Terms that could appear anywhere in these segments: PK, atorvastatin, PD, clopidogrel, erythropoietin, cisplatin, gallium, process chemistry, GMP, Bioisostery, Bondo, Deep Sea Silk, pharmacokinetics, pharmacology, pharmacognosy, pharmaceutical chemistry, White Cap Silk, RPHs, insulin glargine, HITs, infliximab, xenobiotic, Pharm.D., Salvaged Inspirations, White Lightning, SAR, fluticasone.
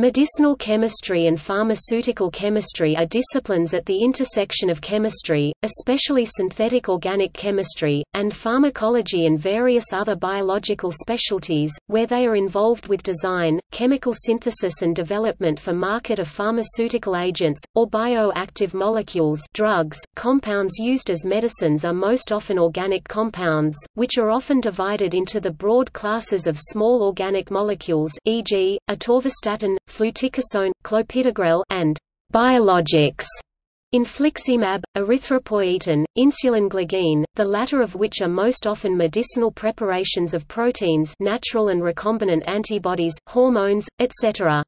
Medicinal chemistry and pharmaceutical chemistry are disciplines at the intersection of chemistry, especially synthetic organic chemistry, and pharmacology and various other biological specialties, where they are involved with design, chemical synthesis and development for market of pharmaceutical agents, or bioactive molecules. Drugs. Compounds used as medicines are most often organic compounds, which are often divided into the broad classes of small organic molecules, e.g., atorvastatin, fluticasone, clopidogrel, and biologics, infliximab, erythropoietin, insulin glargine, the latter of which are most often medicinal preparations of proteins, natural and recombinant antibodies, hormones, etc.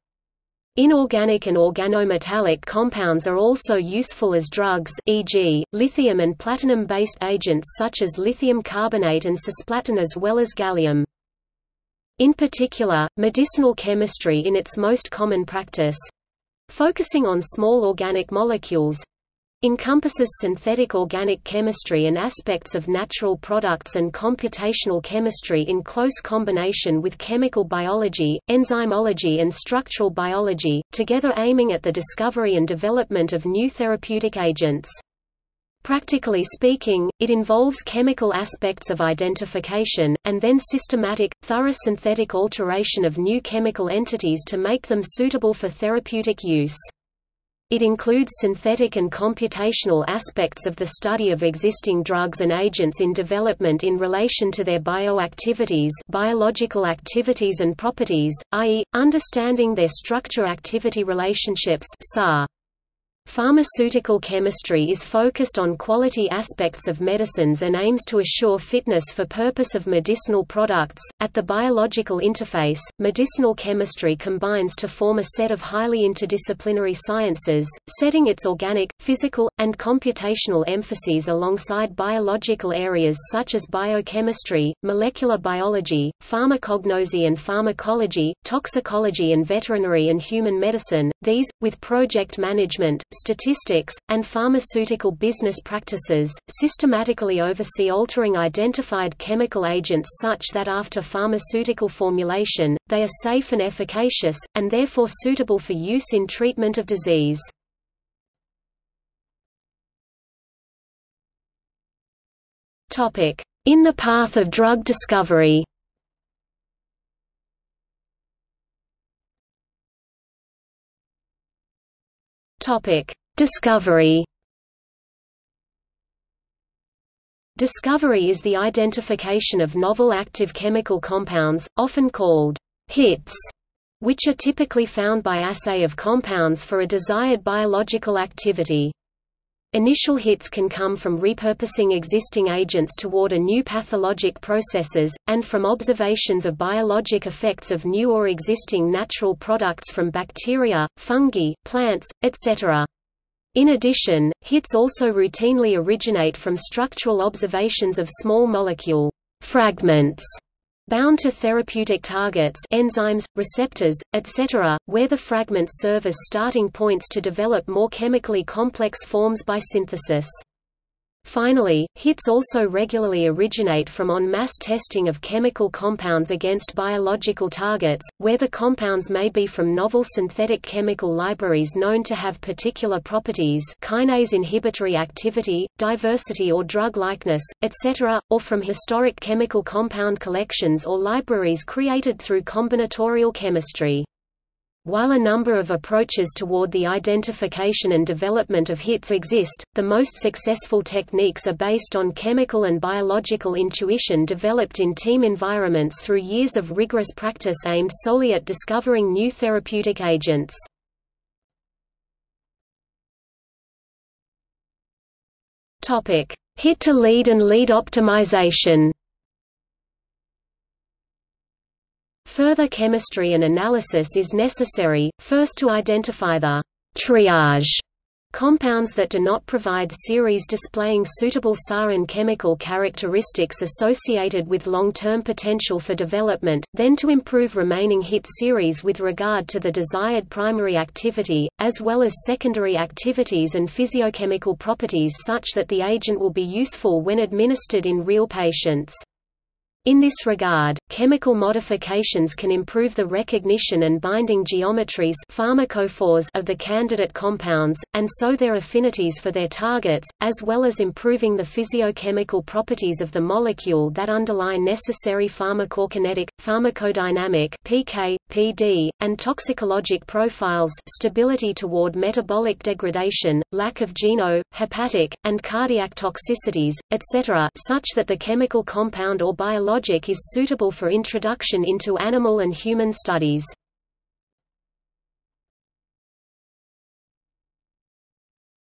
Inorganic and organometallic compounds are also useful as drugs, e.g., lithium and platinum-based agents such as lithium carbonate and cisplatin, as well as gallium. In particular, medicinal chemistry in its most common practice—focusing on small organic molecules—encompasses synthetic organic chemistry and aspects of natural products and computational chemistry in close combination with chemical biology, enzymology and structural biology, together aiming at the discovery and development of new therapeutic agents. Practically speaking, it involves chemical aspects of identification, and then systematic, thorough synthetic alteration of new chemical entities to make them suitable for therapeutic use. It includes synthetic and computational aspects of the study of existing drugs and agents in development in relation to their bioactivities, biological activities and properties, i.e., understanding their structure-activity relationships (SAR). Pharmaceutical chemistry is focused on quality aspects of medicines and aims to assure fitness for purpose of medicinal products. At the biological interface, medicinal chemistry combines to form a set of highly interdisciplinary sciences, setting its organic, physical, and computational emphases alongside biological areas such as biochemistry, molecular biology, pharmacognosy and pharmacology, toxicology and veterinary and human medicine, these, with project management, statistics, and pharmaceutical business practices, systematically oversee altering identified chemical agents such that after pharmaceutical formulation, they are safe and efficacious, and therefore suitable for use in treatment of disease. In the path of drug discovery. Discovery. Discovery is the identification of novel active chemical compounds, often called HITs, which are typically found by assay of compounds for a desired biological activity. Initial hits can come from repurposing existing agents toward a new pathologic processes, and from observations of biologic effects of new or existing natural products from bacteria, fungi, plants, etc. In addition, hits also routinely originate from structural observations of small molecule fragments bound to therapeutic targets, enzymes, receptors, etc., where the fragments serve as starting points to develop more chemically complex forms by synthesis. Finally, HITs also regularly originate from en masse testing of chemical compounds against biological targets, where the compounds may be from novel synthetic chemical libraries known to have particular properties, kinase inhibitory activity, diversity or drug likeness, etc., or from historic chemical compound collections or libraries created through combinatorial chemistry. While a number of approaches toward the identification and development of HITs exist, the most successful techniques are based on chemical and biological intuition developed in team environments through years of rigorous practice aimed solely at discovering new therapeutic agents. HIT to lead and lead optimization. Further chemistry and analysis is necessary, first to identify the triage compounds that do not provide series displaying suitable SAR and chemical characteristics associated with long-term potential for development, then to improve remaining HIT series with regard to the desired primary activity, as well as secondary activities and physiochemical properties such that the agent will be useful when administered in real patients. In this regard, chemical modifications can improve the recognition and binding geometries pharmacophores of the candidate compounds, and so their affinities for their targets, as well as improving the physiochemical properties of the molecule that underlie necessary pharmacokinetic, pharmacodynamic (PK, PD), and toxicologic profiles stability toward metabolic degradation, lack of geno, hepatic, and cardiac toxicities, etc., such that the chemical compound or biological logic is suitable for introduction into animal and human studies.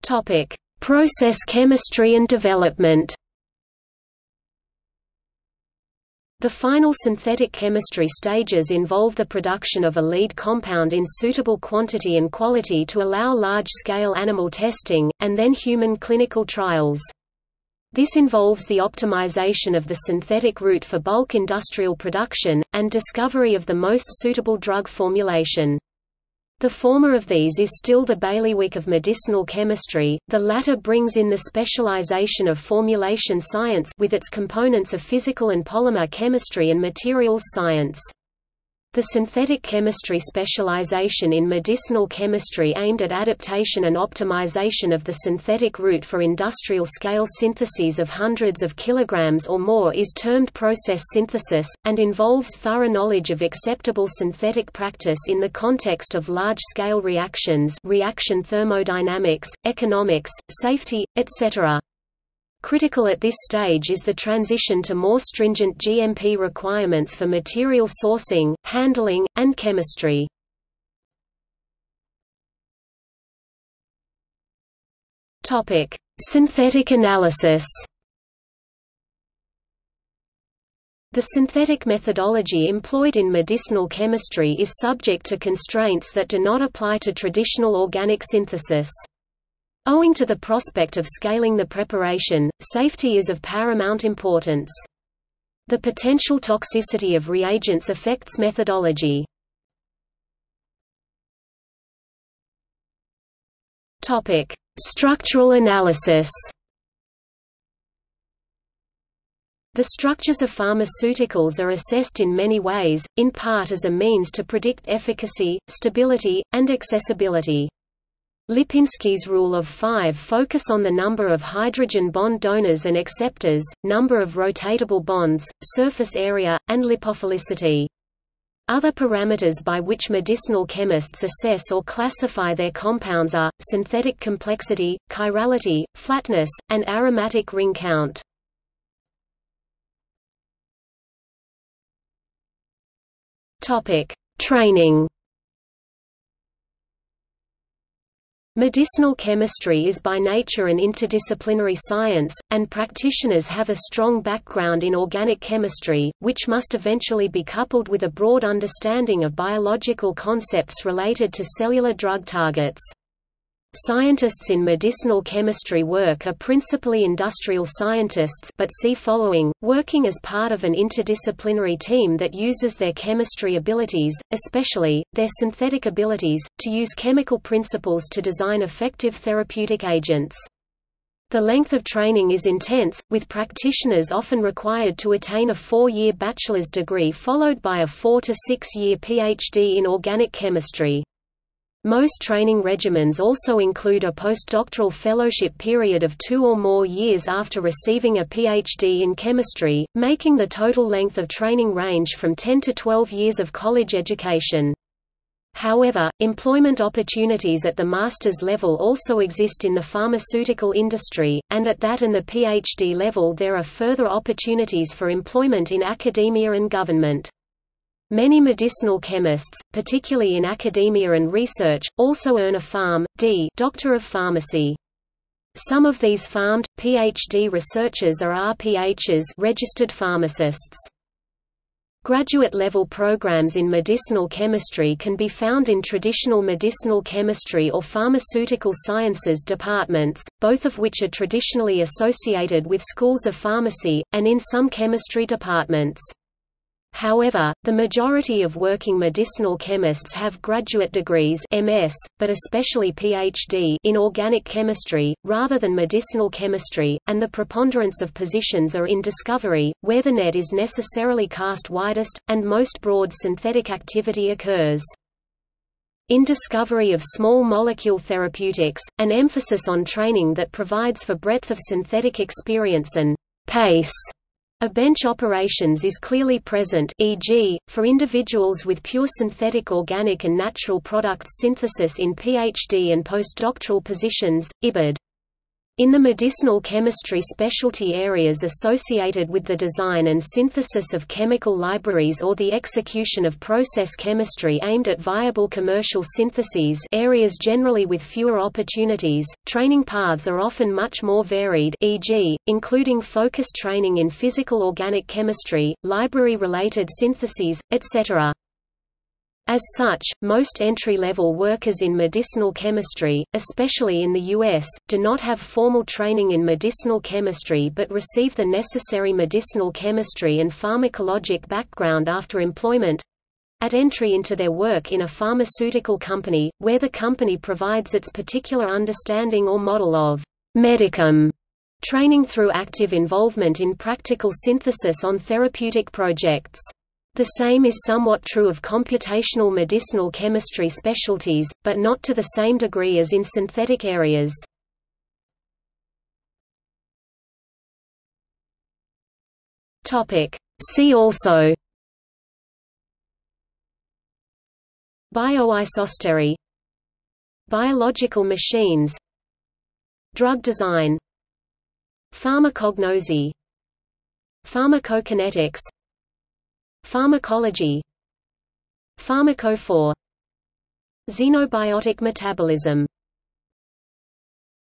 Topic: Process chemistry and development. The final synthetic chemistry stages involve the production of a lead compound in suitable quantity and quality to allow large-scale animal testing, and then human clinical trials. This involves the optimization of the synthetic route for bulk industrial production, and discovery of the most suitable drug formulation. The former of these is still the bailiwick of medicinal chemistry, the latter brings in the specialization of formulation science with its components of physical and polymer chemistry and materials science. The synthetic chemistry specialization in medicinal chemistry aimed at adaptation and optimization of the synthetic route for industrial-scale syntheses of hundreds of kilograms or more is termed process synthesis, and involves thorough knowledge of acceptable synthetic practice in the context of large-scale reactions, reaction thermodynamics, economics, safety, etc. Critical at this stage is the transition to more stringent GMP requirements for material sourcing, handling, and chemistry. Topic: Synthetic analysis. The synthetic methodology employed in medicinal chemistry is subject to constraints that do not apply to traditional organic synthesis. Owing to the prospect of scaling the preparation, safety is of paramount importance. The potential toxicity of reagents affects methodology. Topic: Structural analysis. The structures of pharmaceuticals are assessed in many ways, in part as a means to predict efficacy, stability, and accessibility. Lipinski's Rule of Five focus on the number of hydrogen bond donors and acceptors, number of rotatable bonds, surface area, and lipophilicity. Other parameters by which medicinal chemists assess or classify their compounds are, synthetic complexity, chirality, flatness, and aromatic ring count. Training. Medicinal chemistry is by nature an interdisciplinary science, and practitioners have a strong background in organic chemistry, which must eventually be coupled with a broad understanding of biological concepts related to cellular drug targets. Scientists in medicinal chemistry work are principally industrial scientists, but see following, working as part of an interdisciplinary team that uses their chemistry abilities, especially their synthetic abilities, to use chemical principles to design effective therapeutic agents. The length of training is intense, with practitioners often required to attain a 4-year bachelor's degree followed by a 4- to 6-year PhD in organic chemistry. Most training regimens also include a postdoctoral fellowship period of 2 or more years after receiving a PhD in chemistry, making the total length of training range from 10 to 12 years of college education. However, employment opportunities at the master's level also exist in the pharmaceutical industry, and at that and the PhD level there are further opportunities for employment in academia and government. Many medicinal chemists, particularly in academia and research, also earn a Pharm.D. Doctor of Pharmacy. Some of these Pharm.D. PhD researchers are RPHs, registered pharmacists. Graduate-level programs in medicinal chemistry can be found in traditional medicinal chemistry or pharmaceutical sciences departments, both of which are traditionally associated with schools of pharmacy, and in some chemistry departments. However, the majority of working medicinal chemists have graduate degrees (MS), but especially PhD in organic chemistry, rather than medicinal chemistry, and the preponderance of positions are in discovery, where the net is necessarily cast widest, and most broad synthetic activity occurs. In discovery of small molecule therapeutics, an emphasis on training that provides for breadth of synthetic experience and pace of bench operations is clearly present, e.g., for individuals with pure synthetic organic and natural products synthesis in PhD and postdoctoral positions, ibid. In the medicinal chemistry specialty areas associated with the design and synthesis of chemical libraries or the execution of process chemistry aimed at viable commercial syntheses, areas generally with fewer opportunities, training paths are often much more varied, e.g., including focused training in physical organic chemistry, library-related syntheses, etc. As such, most entry-level workers in medicinal chemistry, especially in the U.S., do not have formal training in medicinal chemistry but receive the necessary medicinal chemistry and pharmacologic background after employment—at entry into their work in a pharmaceutical company, where the company provides its particular understanding or model of medicum training through active involvement in practical synthesis on therapeutic projects. The same is somewhat true of computational medicinal chemistry specialties, but not to the same degree as in synthetic areas. See also: Bioisostery, biological machines, drug design, pharmacognosy, pharmacokinetics, pharmacology, pharmacophore, xenobiotic metabolism.